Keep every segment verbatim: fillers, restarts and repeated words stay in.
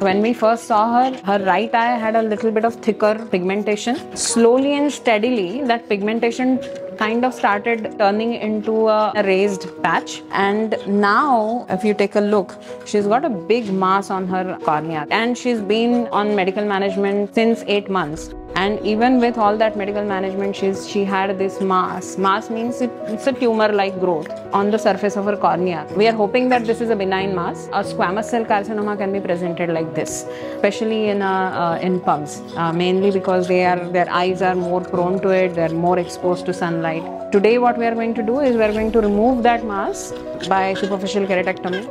When we first saw her, her right eye had a little bit of thicker pigmentation. Slowly and steadily, that pigmentation kind of started turning into a raised patch, and now if you take a look, she's got a big mass on her cornea, and she's been on medical management since eight months. And even with all that medical management, she's she had this mass. Mass means it, it's a tumor-like growth on the surface of her cornea. We are hoping that this is a benign mass. A squamous cell carcinoma can be presented like this, especially in uh, uh, in pugs, uh, mainly because they are their eyes are more prone to it. They're more exposed to sunlight. Today what we are going to do is we are going to remove that mass by superficial keratectomy.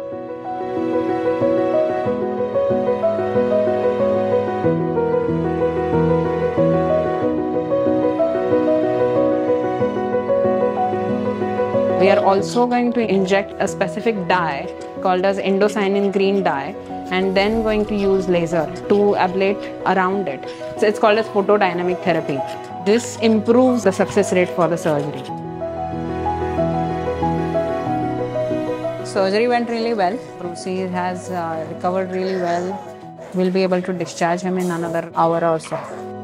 We are also going to inject a specific dye called as indocyanine green dye, and then going to use laser to ablate around it. So it's called as photodynamic therapy. This improves the success rate for the surgery. Surgery went really well. Bruce has uh, recovered really well. We'll be able to discharge him in another hour or so.